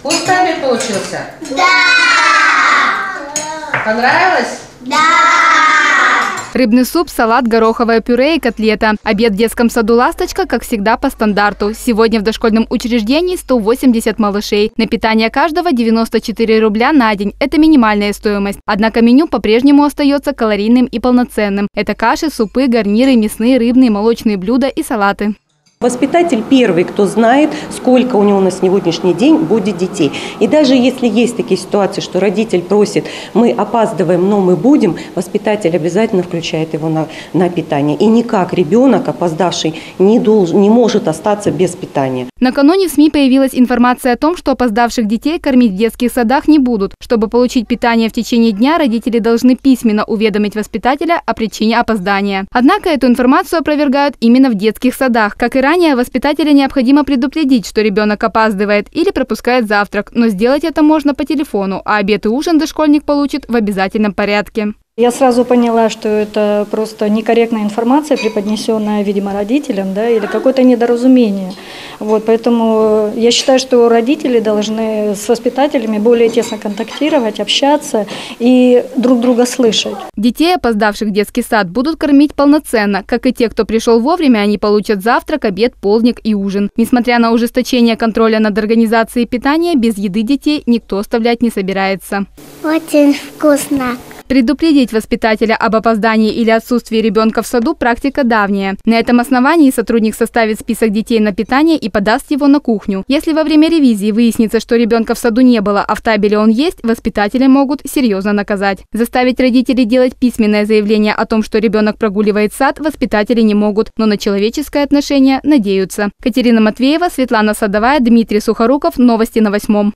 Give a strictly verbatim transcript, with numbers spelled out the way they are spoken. Вкусный получился? Да! Понравилось? Да! Рыбный суп, салат, гороховое пюре и котлета. Обед в детском саду «Ласточка», как всегда, по стандарту. Сегодня в дошкольном учреждении сто восемьдесят малышей. На питание каждого девяносто четыре рубля на день. Это минимальная стоимость. Однако меню по-прежнему остается калорийным и полноценным. Это каши, супы, гарниры, мясные, рыбные, молочные блюда и салаты. Воспитатель первый, кто знает, сколько у него на сегодняшний день будет детей. И даже если есть такие ситуации, что родитель просит, мы опаздываем, но мы будем, воспитатель обязательно включает его на, на питание. И никак ребенок, опоздавший, не, должен, не может остаться без питания. Накануне в СМИ появилась информация о том, что опоздавших детей кормить в детских садах не будут. Чтобы получить питание в течение дня, родители должны письменно уведомить воспитателя о причине опоздания. Однако эту информацию опровергают именно в детских садах, как и ранее. Ранее воспитателя необходимо предупредить, что ребенок опаздывает или пропускает завтрак, но сделать это можно по телефону, а обед и ужин дошкольник получит в обязательном порядке. Я сразу поняла, что это просто некорректная информация, преподнесенная, видимо, родителям, да, или какое-то недоразумение. Вот, поэтому я считаю, что родители должны с воспитателями более тесно контактировать, общаться и друг друга слышать. Детей, опоздавших в детский сад, будут кормить полноценно. Как и те, кто пришел вовремя, они получат завтрак, обед, полдник и ужин. Несмотря на ужесточение контроля над организацией питания, без еды детей никто оставлять не собирается. Очень вкусно. Предупредить воспитателя об опоздании или отсутствии ребенка в саду – практика давняя. На этом основании сотрудник составит список детей на питание и подаст его на кухню. Если во время ревизии выяснится, что ребенка в саду не было, а в табеле он есть, воспитатели могут серьезно наказать. Заставить родителей делать письменное заявление о том, что ребенок прогуливает сад, воспитатели не могут, но на человеческое отношение надеются. Катерина Матвеева, Светлана Садовая, Дмитрий Сухоруков. Новости на восьмом.